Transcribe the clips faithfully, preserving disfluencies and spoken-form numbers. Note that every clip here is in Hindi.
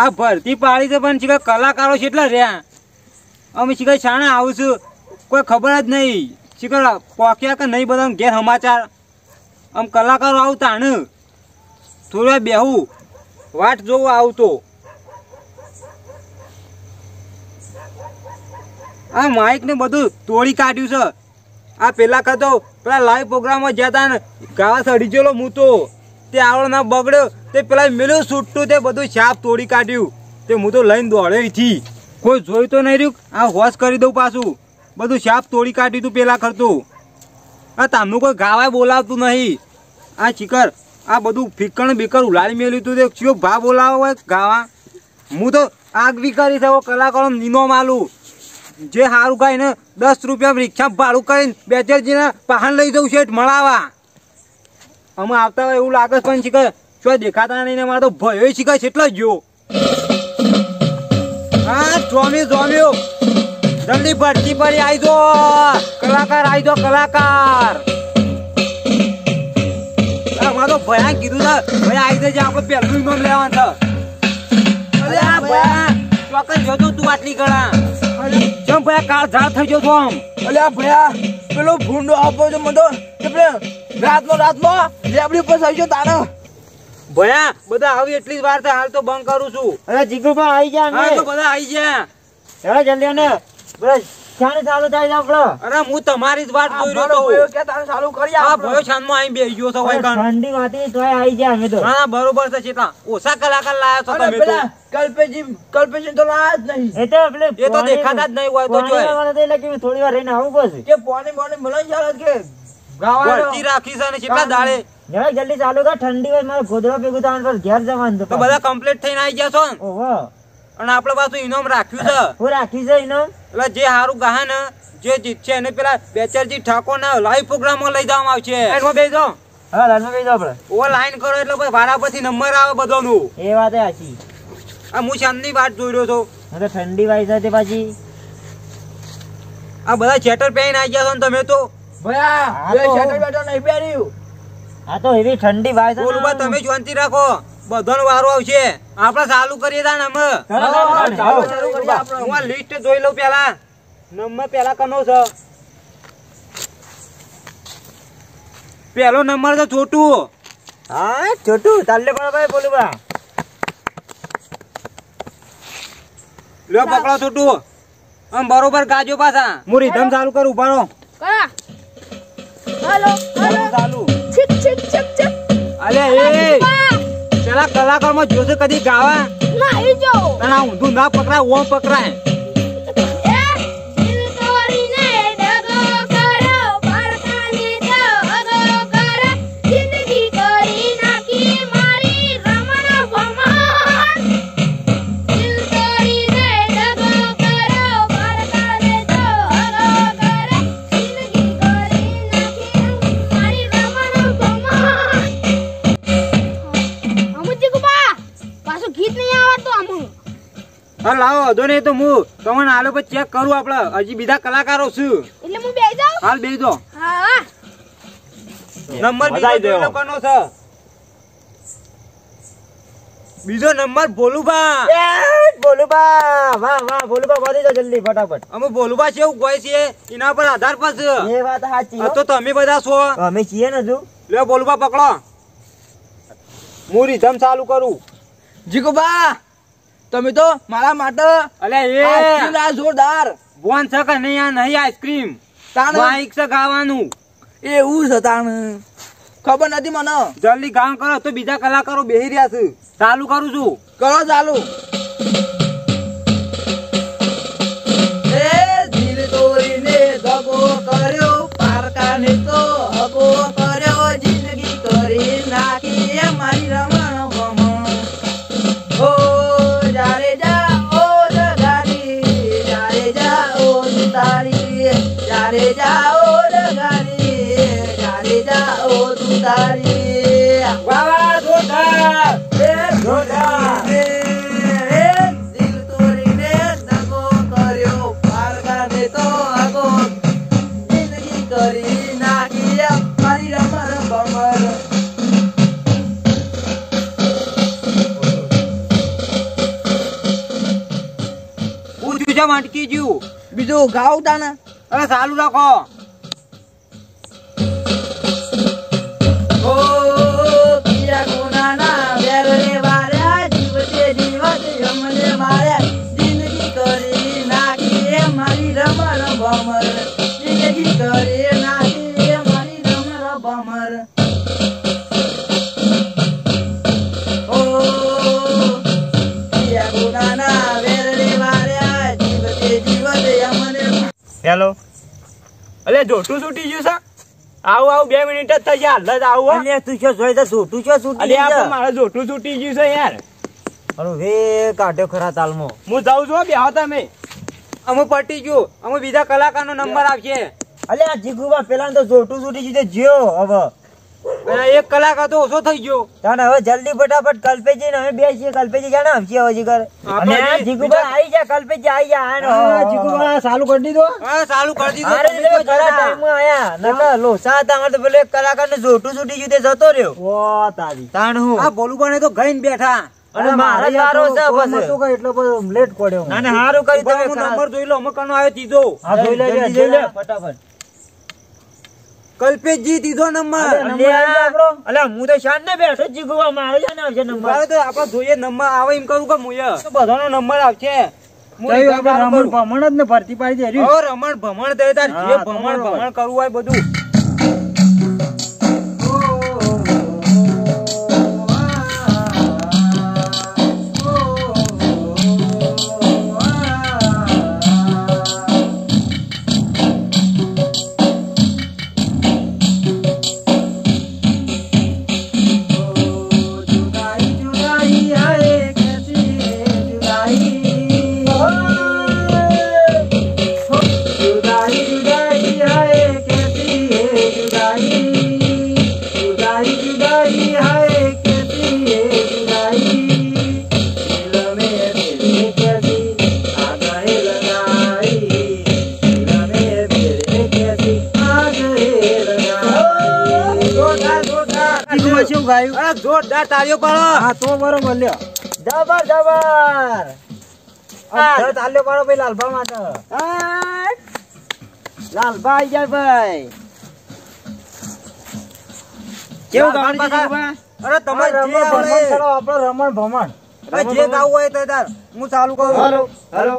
आ भरती पाड़ी तो पण छे कलाकारों छेटला रह्या अमे छे शाणे आवशुं कोई खबर ज नहीं छे पोक्या के नहीं बधा घेर समाचार आम कलाकारों आवता न थोड़ा बेहू वाट जो आवतो आ माइक ने बधु तोड़ी काढ्यु छे आ पेला का तो पेला लाइव प्रोग्राम में ज्यादा गावा सड़ी गेलो मु तो ते आवळ ना बगड्यो ते पेला मेल्यो छूटू ते बधु छाप तोड़ी काढ्यु ते मु तो लईने दौड़े थी कोई जोई तो नहीं रह्यु आ होश करी दऊ पाछू बधु छाप तोड़ी काढ्यु तू पेला करतो आ तमनु कोई गावा बोलावतु नहीं आ चिकर आ बधु फिकण बिकर उलाड़ी मेल्यु तू ते क्यो भा बोलावा गावा मु तो आग भी करी छे वो कलाकारों नीनो मालू जे हारू गाय ने दस रुपया रिक्शा भाड़ू करीने बेचरजी ने पहाड़ लई जाऊं छे मळावा अमे आवता होय एवुं लागे पण छे के छो देखाता नहीं ने मारे तो भयो छे के छेटलो जो हां जोमी जोमियो जल्दी भरती पर आई जो कलाकार आई जो कलाकार आ मारो भया कीधु था भया आई दे जे आपको पहलू इनाम लेवान था अरे आ भया चोकन जो तू आटली गळा जम भया काल झाड़ थई जो तो हम अले भया पेलो भूंडो आपो जो मदो तबले रात नो रात नो लेबड़ी पर सईयो तानो भया बदा आवी એટલી જ વાર थे हाल तो बंद करू छु अरे जिगरू पण आई गया ने हां तो बदा आई गया चला जल्दी ने बड़ा शान चालू थाई जा आपलो अरे मु तुम्हारी ज बात बोल रयो तो भयो के तान चालू करी आ भयो शान में आई बेही गयो तो भाई कान ठंडी वाती तोय आई गया हमें तो हां बरोबर छे चेता ओसा कलाकार लाया तो हमें तो कल्पेश जी कल्पेश जी तो लाया ज नहीं ए तो अपने ये तो देखाता ज नहीं होय तो जो है लेकिन थोड़ी बार रहना आऊं बस के पानी पानी मिलन जाला के गावा भरती राखी छे ने कितना दाळे जरा जल्दी चालू कर ठंडी में मारो गोदड़ो पेगु तान पर घेर जवान तो बड़ा कंप्लीट थई आई गया छो ओहो અને આપણે પાછું ઇનામ રાખ્યું છે હું રાખી છે ઇનામ એટલે જે હારું ગાહે ને જે જીતશે એને પેલા બેચરજી ઠાકોર ના લાઈવ પ્રોગ્રામ માં લઈ જવામાં આવશે લાઈનમાં બેજો હા લાઈનમાં બેજો આપણે ઓ લાઈન કરો એટલે ભાઈ વારા પછી નંબર આવે બધોનો એ વાત એ સાચી આ હું શાનની વાત જોઈ રહ્યો છું મને ઠંડી વાઈ છે તે પાછી આ બધા ચેટર પેન આવી ગયા છો ને તમે તો ભયા બે ચેટર બેઠો નહીં બેર્યું આ તો એવી ઠંડી વાઈ છે બોલવા તમે શાંતિ રાખો બધાનો વારો આવશે આપણે ચાલુ કરીએ તા નમ ચાલુ કરીએ આપણે હું આ લિસ્ટ જોઈ લઉં પહેલા નંબર પહેલા કનો છે પહેલો નંબર તો છોટુ હા છોટુ તાલે પણ ભાઈ બોલવા લ્યો પકડો છોટુ આમ બરોબર ગાજો પાછા હું રીધમ ચાલુ કરું ઉભારો કા હાલો હાલો ચાલુ છિક છિક છક છક અલે એ चला कलाकार में जो से कदी गावा नहीं जो ना ऊंधू ना पकड़ा वो पकड़ाए ए जिंदगी ने दगो करो परता ने दगो करो जिंदगी करी ना की मारी रमण भमान जिंदगी ने दगो करो परता ने दगो करो जिंदगी करी ना की मारी रमण भमान गीत नहीं आवतो हम हां लाओ अदो नहीं तो मु तमन आलो पे चेक करू आपला अजी बीजा कलाकारो छु એટલે મુ બેહી જાવ હાલ બેહી જો હા નંબર બીજો લોકોનો છે બીજો નંબર બોલુબા એ બોલુબા વાહ વાહ બોલુબા બોલી જો જલ્દી फटाफट અમે બોલુબા છે એવું કોઈ છે એના પર આધાર પર છે એ વાત સાચી તો તમે બધા છો અમે છીએ ને જો લે બોલુબા પકડો મુરી ધમ ચાલુ કરું જીગુબા તમે તો મારા માટે અલ્યા એ આઈસ્ક્રીમ જોરદાર બોન છે કે નહીં આ નહીં આઈસ્ક્રીમ તાણ બાઈક છે ગાવાનું એવું છે તાણ ખબર નથી મને જલ્દી ગામ કરો તો બીજા કલાકારો બેહી રહ્યા છે ચાલુ કરું છું કરો ચાલુ એ દિલ તોરીને દગો કર્યો પારકાને તો હગો કર્યો જિંદગી કરી નાખી મારી રમણ रे जाओ लगारी जारे जाओ तुतारी वाह वाह जोरदार जोरदार। પૈસા વાંટકી જ્યું બીજું ગાવ તાને અરે ચાલુ રાખો हेलो अरे जोटू सूटी जो सा आओ आओ बे मिनिट त जा हल्ला आओ अरे तू छो सोई त जोटू छो सूटी अरे आप मारा जोटू सूटी जो सा यार अरे वे काढ्यो खरा तालमो मु जाऊ जो बे हाता में अमु पटी जो अमु बीजा कलाकार नो नंबर आवशे अरे आ जिगुबा पेला तो जोटू सूटी जी दे जियो अब अरे एक कलाकार तो ओसो થઈ ગયો તાને હવે જલ્દી फटाफट કલ્પેજી ને હવે બેસીએ કલ્પેજી જાણે આવશે હવે જીગર અને જીગુબા આવી જા કલ્પેજી આવી જા આ જીગુબા ચાલુ કરી દીધો હા ચાલુ કરી દીધો અરે ઘણા ટાઈમ માં આયા નકા લો સાત આંગળ તો પેલે કલાકાર ને જોટુ છૂટી ગયું તે જતો રહ્યો ઓ તારી તાણ હું આ બોલુબાને તો ગઈને બેઠા અને મારા યારો છે બસ તો કે એટલો લેટ પડ્યો ના ના હારું કરી તમે નંબર જોઈ લો મકાનો આવ્યો તીજો હા જોઈ લે જલ્દી લે फटाफट कल्पेश जी दीदो नंबर अल्ला मु तो शान ने बैठो जिगुवा मारो जाने आवशे नंबर तो आपा જોઈએ નંબર આવે એમ કરું કે મુય તો બધાનો નંબર આવશે મુય આપા રમણ ભમણ જ ને ભરતી પાડી દેરી ઓ રમણ ભમણ દે તાર જે ભમણ ભમણ કરું હોય બધું जोरदार तालियों पाड़ो हां तो बरोबर ल्यो जबर जबर अब तालियों पाड़ो भाई लालबा माटे लालबा आई जाए भाई केव गावन पासा अरे तमन जे भमण करो आपरो रमण भमण अरे जे गाव होय तो तार मु चालू करू हेलो हेलो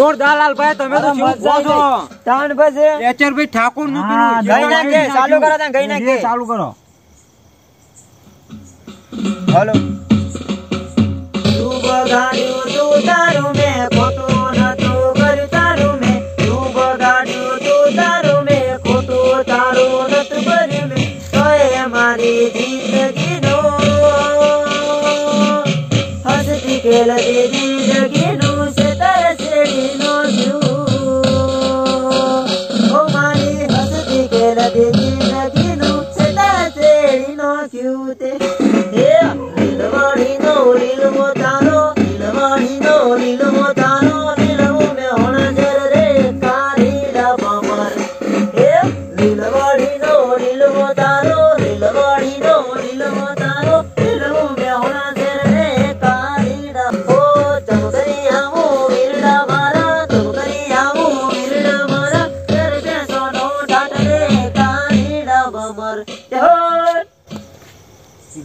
जोरदार लाल भाई તમે તો શું બોલો તાન બસે એચર ભાઈ ઠાકોર નું પેલું ગઈ ના કે ચાલુ કરો તા ગઈ ના કે ચાલુ કરો હાલો તું બગાડ્યો તું તારો મે ખોટો નતો કર તારો મે તું બગાડ્યો તું તારો મે ખોટો તારો નત પર મે તોય મારી જિંદગી નો હસતી કેલ દે જિંદગી નો Cute, yeah. Little money, no, little more, no, little money, no.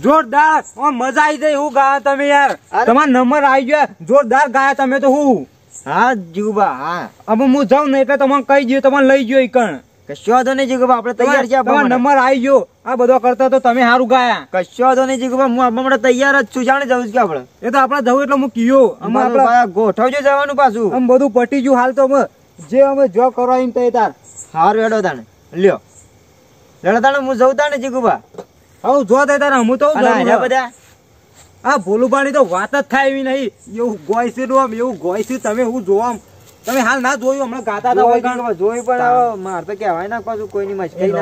जोरदार और मजा आई गई हूँ गाया तमे यार तमार नंबर आई गया जोरदार गाया तमे तो हूँ हाँ जुबा हाँ अब मु जाऊँ नहीं तो तमार कई जो तमार लई जो इकन कश्योदो नहीं जुबा आपने तैयार किया तमार नंबर आई जो आप बदो करता तो तमे हारू गाया कश्योदो नहीं जुबा मु अब हमारा तैयार है चुजाने जाऊँ क्या आपने ये तो आपने जाऊँ इतना मु कियो हम आपने गोठाओ जो जवानू पासू हम बदो पटी जो हाल तो हम जे हम जॉब करवाएं इन तैयार हार वेडो दाने लियो लड़ा दाने मु जाऊँ दाने जुबा आओ जो देता रहा हूँ तो ना बजा आ बोलू पानी तो वाता था ही नहीं यो गोइसी रो यो गोइसी तमे हूँ जो हम तमे हाल ना जोई हमने गाता था वही गाना जोई पर मारता क्या है ना कुछ कोई नहीं मच